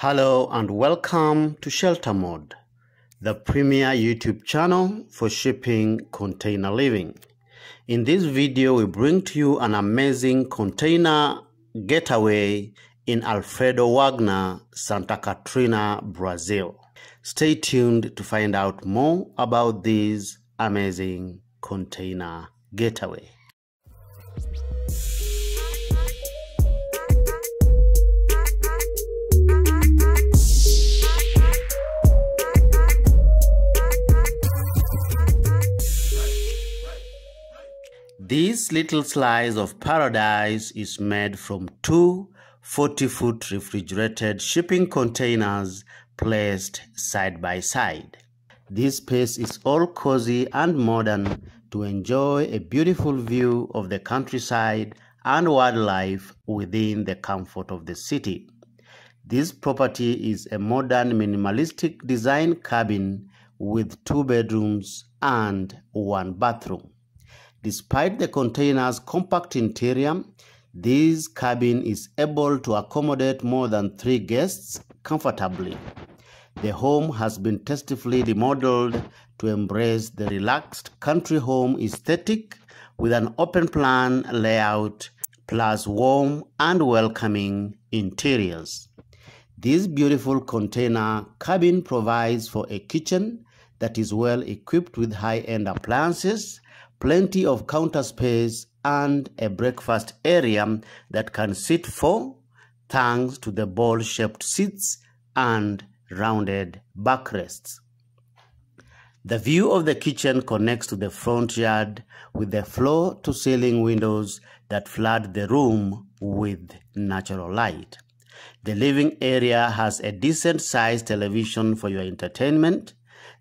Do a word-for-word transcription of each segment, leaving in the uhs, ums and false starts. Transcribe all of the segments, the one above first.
Hello and welcome to Shelter Mode, the premier YouTube channel for shipping container living. In this video, we bring to you an amazing container getaway in Alfredo Wagner, Santa Catarina, Brazil. Stay tuned to find out more about this amazing container getaway. This little slice of paradise is made from two forty-foot refrigerated shipping containers placed side by side. This space is all cozy and modern to enjoy a beautiful view of the countryside and wildlife within the comfort of the city. This property is a modern minimalistic design cabin with two bedrooms and one bathroom. Despite the container's compact interior, this cabin is able to accommodate more than three guests comfortably. The home has been tastefully remodeled to embrace the relaxed country home aesthetic with an open-plan layout plus warm and welcoming interiors. This beautiful container cabin provides for a kitchen that is well equipped with high-end appliances, plenty of counter space, and a breakfast area that can sit for, thanks to the ball-shaped seats and rounded backrests. The view of the kitchen connects to the front yard with the floor-to-ceiling windows that flood the room with natural light. The living area has a decent-sized television for your entertainment.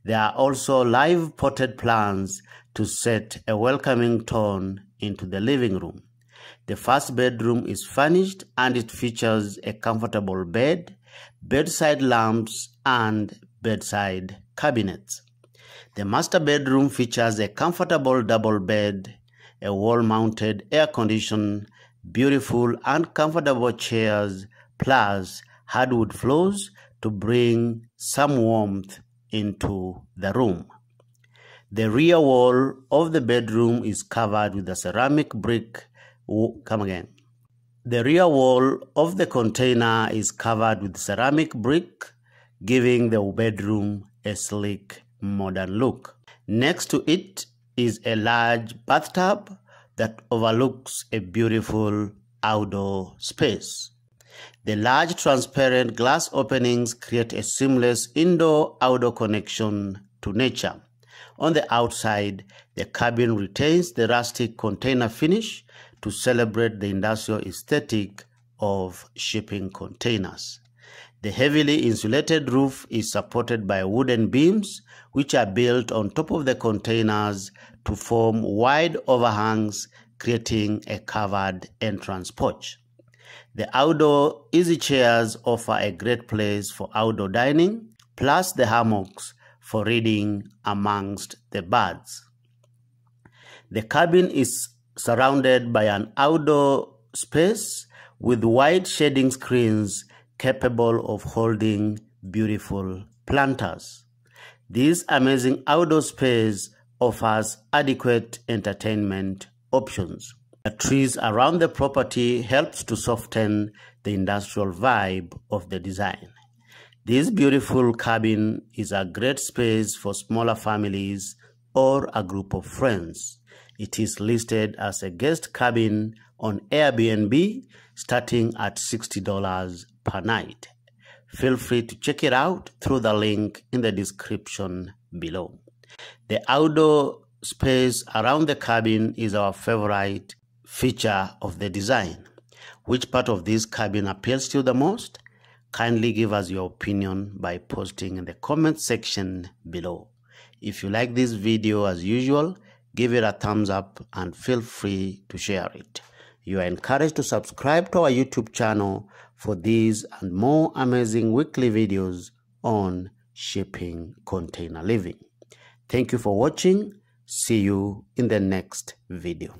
There are also live potted plants to set a welcoming tone into the living room. The first bedroom is furnished and it features a comfortable bed, bedside lamps, and bedside cabinets. The master bedroom features a comfortable double bed, a wall-mounted air condition, beautiful and comfortable chairs, plus hardwood floors to bring some warmth into the room. The rear wall of the bedroom is covered with a ceramic brick. Come again. The rear wall of the container is covered with ceramic brick, giving the bedroom a sleek, modern look. Next to it is a large bathtub that overlooks a beautiful outdoor space. The large transparent glass openings create a seamless indoor-outdoor connection to nature. On the outside, the cabin retains the rustic container finish to celebrate the industrial aesthetic of shipping containers. The heavily insulated roof is supported by wooden beams, which are built on top of the containers to form wide overhangs, creating a covered entrance porch. The outdoor easy chairs offer a great place for outdoor dining, plus the hammocks for reading amongst the birds. The cabin is surrounded by an outdoor space with wide shading screens capable of holding beautiful planters. This amazing outdoor space offers adequate entertainment options. The trees around the property helps to soften the industrial vibe of the design. This beautiful cabin is a great space for smaller families or a group of friends. It is listed as a guest cabin on Airbnb starting at sixty dollars per night. Feel free to check it out through the link in the description below. The outdoor space around the cabin is our favorite feature of the design. Which part of this cabin appeals to you the most? Kindly give us your opinion by posting in the comment section below. If you like this video, as usual, give it a thumbs up and feel free to share it. You are encouraged to subscribe to our YouTube channel for these and more amazing weekly videos on shipping container living. Thank you for watching. See you in the next video.